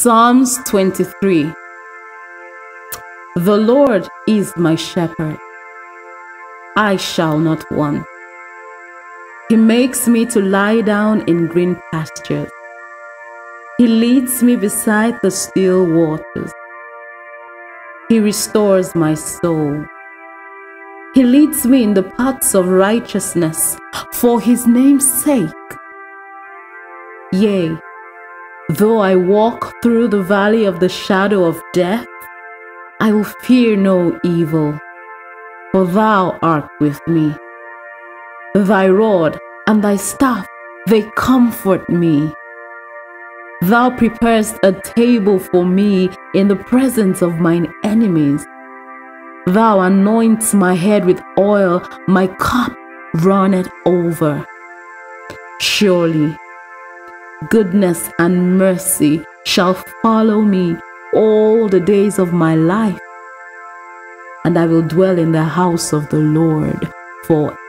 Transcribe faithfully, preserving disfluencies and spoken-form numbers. Psalms twenty-three. The Lord is my shepherd, I shall not want. He makes me to lie down in green pastures. He leads me beside the still waters. He restores my soul. He leads me in the paths of righteousness for his name's sake. Yea, though I walk through the valley of the shadow of death, I will fear no evil, for thou art with me. Thy rod and thy staff, they comfort me. Thou preparest a table for me in the presence of mine enemies. Thou anointest my head with oil, my cup runneth over. Surely goodness and mercy shall follow me all the days of my life, and I will dwell in the house of the Lord forever.